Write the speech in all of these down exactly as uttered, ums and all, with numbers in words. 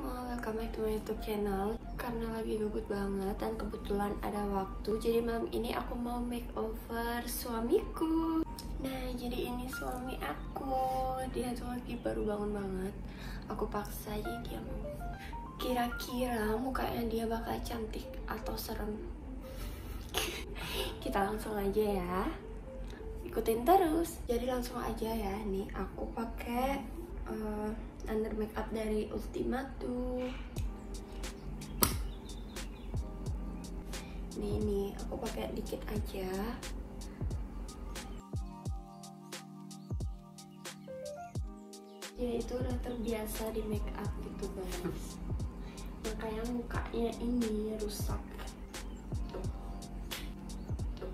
semua, welcome back to my YouTube channel. Karena lagi gugut banget dan kebetulan ada waktu, jadi malam ini aku mau makeover suamiku. Nah, jadi ini suami aku. Dia tuh lagi baru bangun banget. Aku paksain dia mau. Kira-kira mukanya dia bakal cantik atau serem. Kita langsung aja ya. Ikutin terus. Jadi langsung aja ya. Nih, aku pakai uh, under makeup dari Ultima tuh. Nih, nih aku pakai dikit aja. Jadi itu udah terbiasa di make up gitu guys. Makanya mukanya ini rusak. Tuh. Tuh.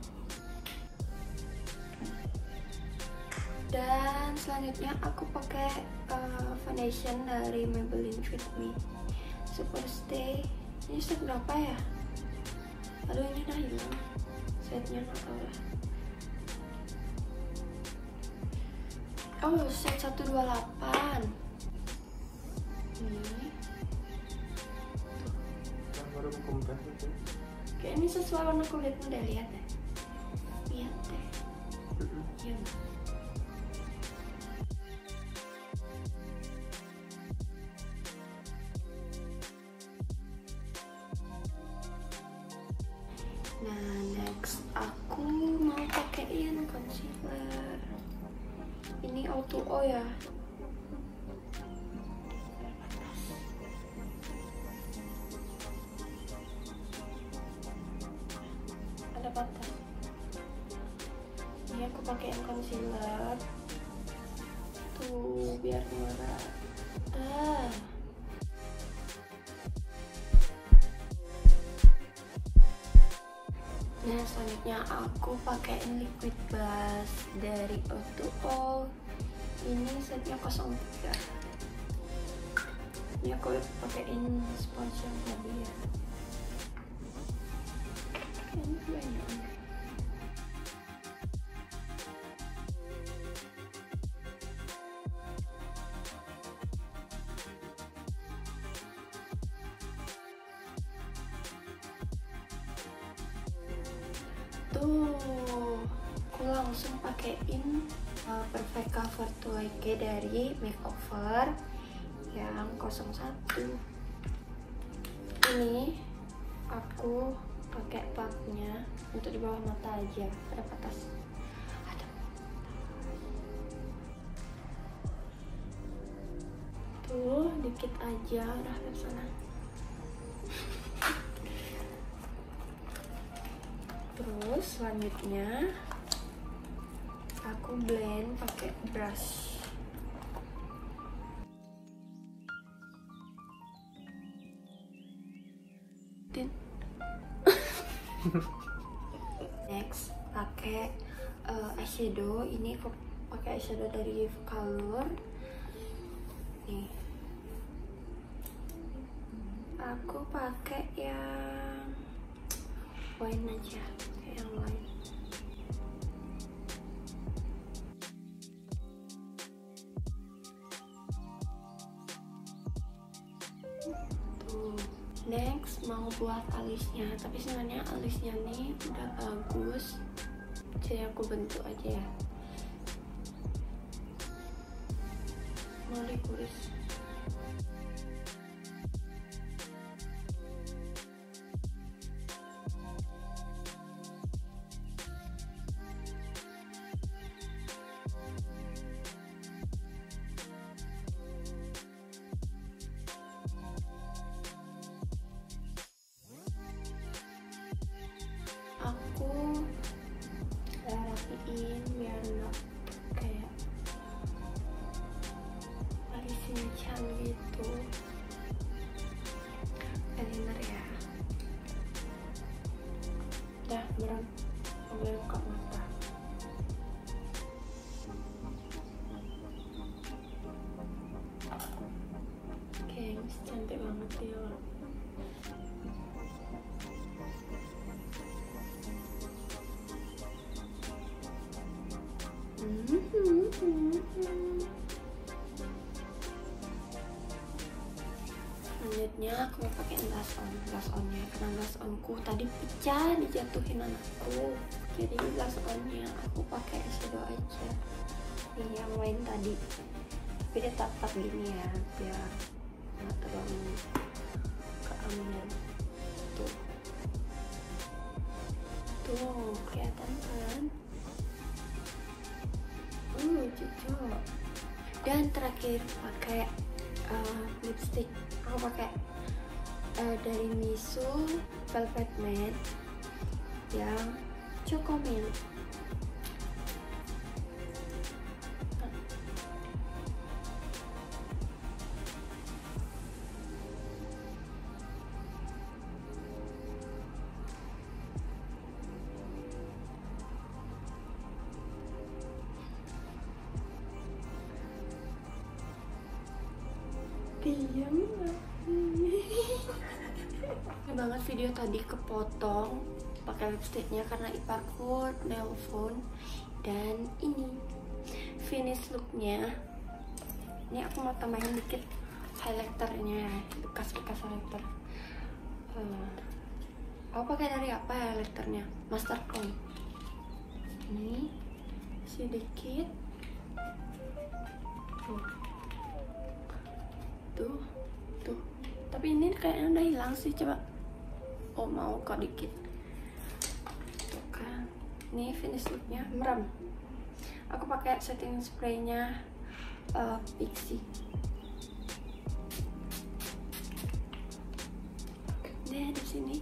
Dan selanjutnya aku pakai uh, foundation dari Maybelline Treat Me Super Stay. Ini set berapa ya? Aduh, ini udah hilang setnya, nggak tahu lah. Oh, set satu dua delapan ini yang baru kompres itu. Kayak ini sesuai warna kulitmu, udah lihat deh, lihat deh. Iya. Nah, next aku mau pakaiin concealer. Ini O two O ya. Ada batas. Ini aku pakaiin concealer. Tuh, biar merah. Ah. Nah, selanjutnya aku pakaiin liquid blush dari O two O. Ini setnya nol tiga. Ini aku pakaiin sponge yang tadi ya. Ini banyak. Tuh, aku langsung pakaiin uh, Perfect Cover to Like dari Makeover yang nol satu. Ini aku pakai platnya untuk di bawah mata aja, ada batas. Ada. Tuh, dikit aja udah ke sana. Terus selanjutnya aku blend pakai brush. Next pakai uh, eyeshadow. Ini aku pakai eyeshadow dari Vecalur. Nih, aku pakai yang lain aja, kayak yang lain. Tuh, next mau buat alisnya, tapi sebenarnya alisnya nih udah bagus, jadi aku bentuk aja ya. Mau dikuris. Aku rapiin biar nggak kayak barisin can gitu. Eyeliner ya. Udah belum, udah buka mata. Oke, cantik banget ya. kulitnya aku mau pakai blush on. Blush onnya karena blush onku tadi pecah dijatuhin anakku, jadi blush onnya aku pakai eyeshadow aja yang lain tadi, tapi dia tetap gini ya biar nggak terlalu keamunan. Tuh tuh kelihatan kan? Uh cocok. Dan terakhir pakai Uh, lipstick, aku pakai uh, dari Misu Velvet Matte yang Chocomilk. Banget video tadi kepotong pakai lipstiknya karena iparku nelpon. Dan ini finish looknya. Ini aku mau tambahin dikit highlighternya, bekas-bekas highlighter. Uh, aku pakai dari apa highlighternya? Masterclass. Ini sedikit. Tuh. Tuh, tuh. Tapi ini kayaknya udah hilang sih, coba. Oh mau kok dikit. Tuh kan. Ini finish looknya merem. Aku pakai setting spraynya uh, Pixi. Deh di sini.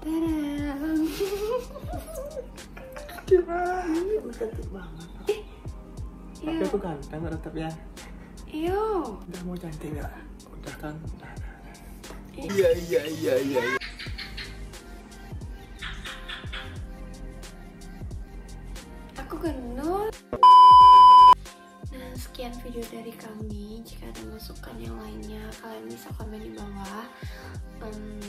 Terang. Keren. Cantik banget. Eh. Tapi aku ganteng tetap ya. Iyo. Udah mau cantik nggak? Udah kan? Iya iya iya iya. Aku gendut. Nah sekian video dari kami. Jika ada masukan yang lainnya, kalian bisa komen di bawah. Um,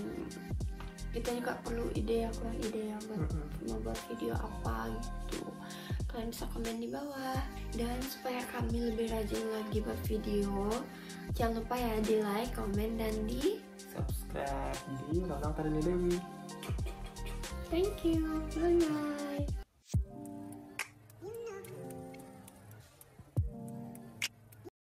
kita juga perlu ide, aku kurang ide yang buat mau buat video apa gitu. Kalian bisa komen di bawah. Dan supaya kami lebih rajin lagi buat video, jangan lupa ya di like, komen, dan di subscribe di Nolong Tari Dewi. Thank you, bye bye.